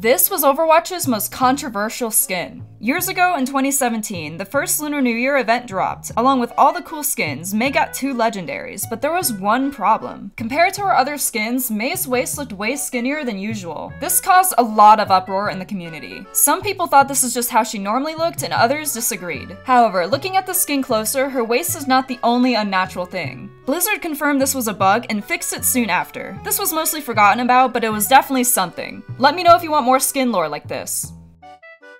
This was Overwatch's most controversial skin. Years ago in 2017, the first Lunar New Year event dropped. Along with all the cool skins, Mei got 2 legendaries, but there was one problem. Compared to her other skins, Mei's waist looked way skinnier than usual. This caused a lot of uproar in the community. Some people thought this is just how she normally looked, and others disagreed. However, looking at the skin closer, her waist is not the only unnatural thing. Blizzard confirmed this was a bug and fixed it soon after. This was mostly forgotten about, but it was definitely something. Let me know if you want more skin lore like this.